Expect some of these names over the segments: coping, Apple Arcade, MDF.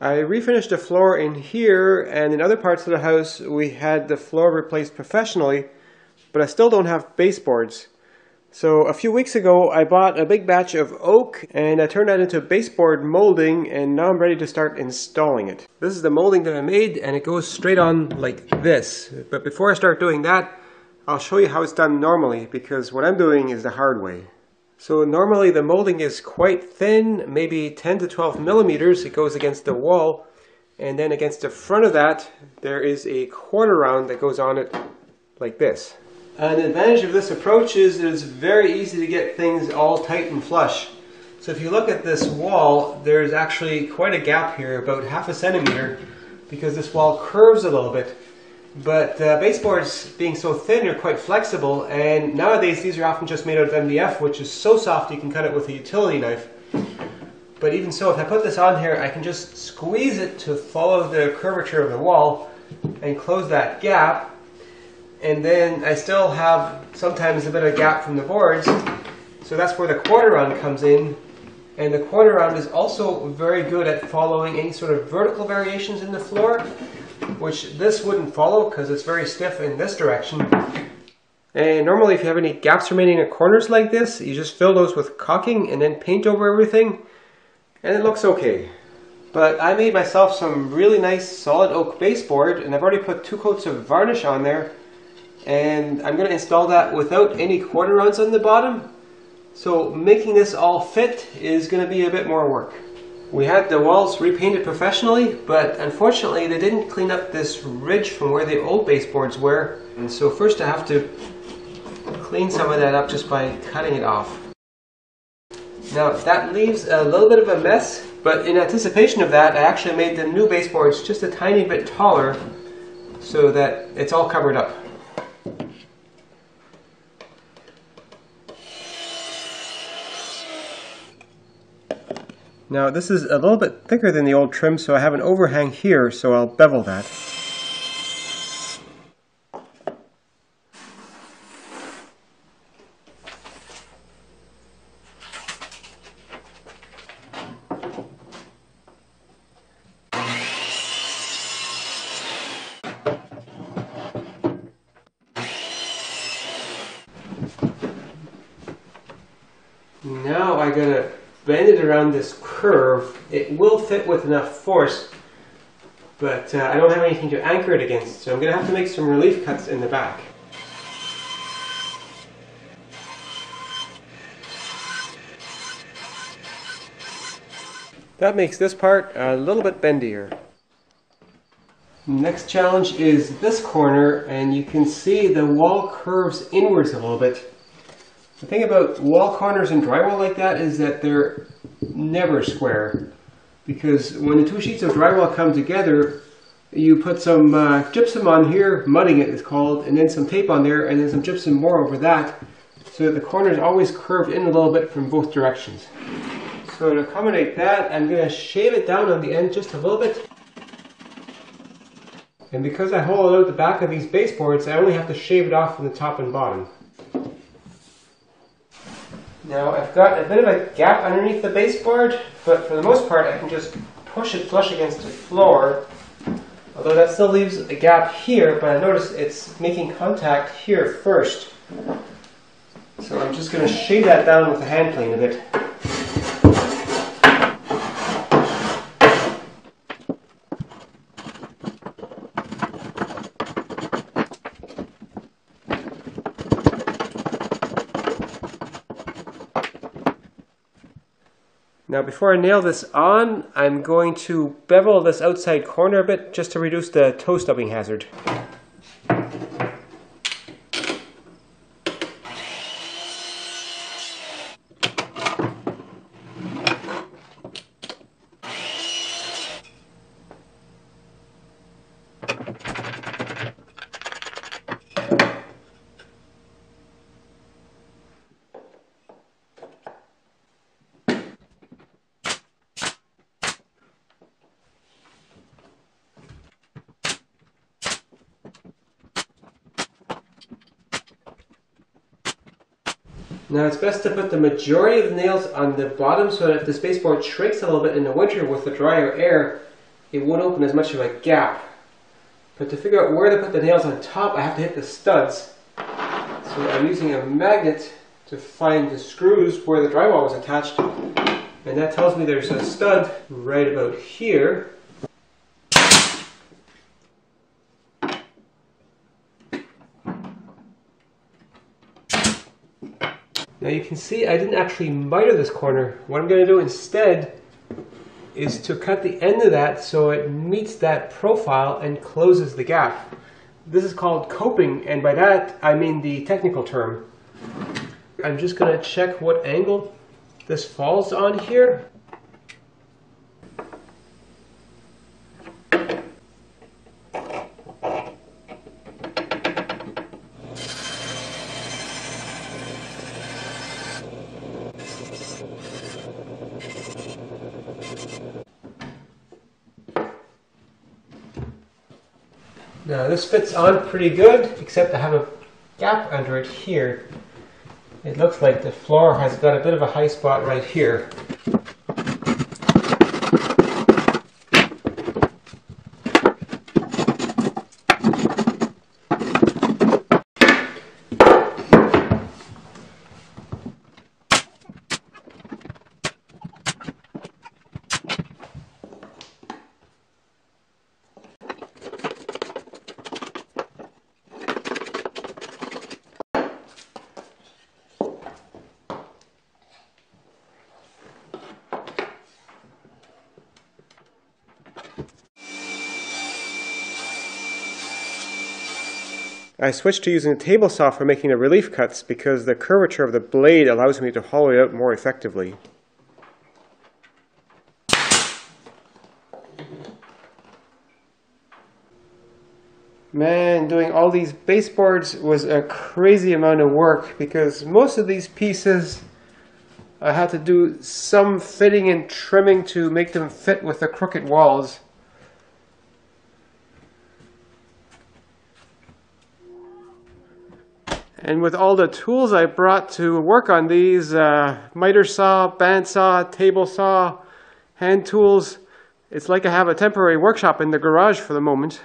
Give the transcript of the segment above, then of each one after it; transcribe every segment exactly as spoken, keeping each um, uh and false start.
I refinished the floor in here, and in other parts of the house we had the floor replaced professionally, but I still don't have baseboards. So a few weeks ago I bought a big batch of oak and I turned that into baseboard molding, and now I'm ready to start installing it. This is the molding that I made, and it goes straight on like this. But before I start doing that, I'll show you how it's done normally, because what I'm doing is the hard way. So normally the molding is quite thin, maybe ten to twelve millimeters. It goes against the wall, and then against the front of that there is a quarter round that goes on it like this. An advantage of this approach is it's very easy to get things all tight and flush. So if you look at this wall, there's actually quite a gap here, about half a centimeter, because this wall curves a little bit. But uh, baseboards, being so thin, are quite flexible, and nowadays these are often just made out of M D F, which is so soft you can cut it with a utility knife. But even so, if I put this on here, I can just squeeze it to follow the curvature of the wall and close that gap. And then I still have sometimes a bit of a gap from the boards, so that's where the quarter round comes in. And the quarter round is also very good at following any sort of vertical variations in the floor, which this wouldn't follow because it's very stiff in this direction. And normally if you have any gaps remaining at corners like this, you just fill those with caulking and then paint over everything, and it looks okay. But I made myself some really nice solid oak baseboard, and I've already put two coats of varnish on there. And I'm going to install that without any quarter rounds on the bottom. So making this all fit is going to be a bit more work. We had the walls repainted professionally, but unfortunately they didn't clean up this ridge from where the old baseboards were. And so first I have to clean some of that up just by cutting it off. Now that leaves a little bit of a mess, but in anticipation of that I actually made the new baseboards just a tiny bit taller so that it's all covered up. Now this is a little bit thicker than the old trim, so I have an overhang here, so I'll bevel that. Now I gotta bend it around this curve. It will fit with enough force, but uh, I don't have anything to anchor it against, so I'm going to have to make some relief cuts in the back. That makes this part a little bit bendier. Next challenge is this corner, and you can see the wall curves inwards a little bit. The thing about wall corners and drywall like that is that they're never square, because when the two sheets of drywall come together, you put some uh, gypsum on here, mudding it is called, and then some tape on there, and then some gypsum more over that, so that the corners always curved in a little bit from both directions. So to accommodate that, I'm going to shave it down on the end just a little bit. And because I hollowed out the back of these baseboards, I only have to shave it off from the top and bottom. Now I've got a bit of a gap underneath the baseboard, but for the most part I can just push it flush against the floor, although that still leaves a gap here, but I notice it's making contact here first. So I'm just going to shave that down with a hand plane a bit. Now before I nail this on, I'm going to bevel this outside corner a bit just to reduce the toe stubbing hazard. Now it's best to put the majority of the nails on the bottom so that if the baseboard shrinks a little bit in the winter with the drier air, it won't open as much of a gap. But to figure out where to put the nails on top, I have to hit the studs. So I'm using a magnet to find the screws where the drywall was attached. And that tells me there's a stud right about here. Now you can see I didn't actually miter this corner. What I'm going to do instead is to cut the end of that so it meets that profile and closes the gap. This is called coping, and by that I mean the technical term. I'm just going to check what angle this falls on here. Now this fits on pretty good, except I have a gap under it here. It looks like the floor has got a bit of a high spot right here. I switched to using a table saw for making the relief cuts because the curvature of the blade allows me to hollow it out more effectively. Man, doing all these baseboards was a crazy amount of work because most of these pieces I had to do some fitting and trimming to make them fit with the crooked walls. And with all the tools I brought to work on these, uh, miter saw, bandsaw, table saw, hand tools, it's like I have a temporary workshop in the garage for the moment.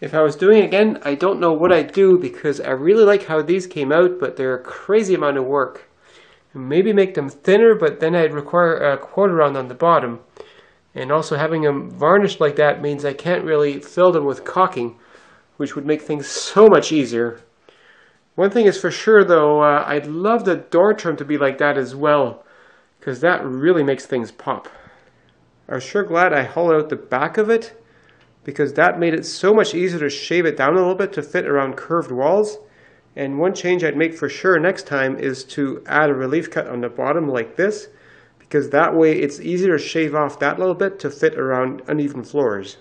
If I was doing it again, I don't know what I'd do because I really like how these came out, but they're a crazy amount of work. Maybe make them thinner, but then I'd require a quarter round on the bottom. And also having them varnished like that means I can't really fill them with caulking, which would make things so much easier. One thing is for sure though, uh, I'd love the door trim to be like that as well, because that really makes things pop. I was sure glad I hollowed out the back of it, because that made it so much easier to shave it down a little bit to fit around curved walls. And one change I'd make for sure next time is to add a relief cut on the bottom like this, because that way it's easier to shave off that little bit to fit around uneven floors.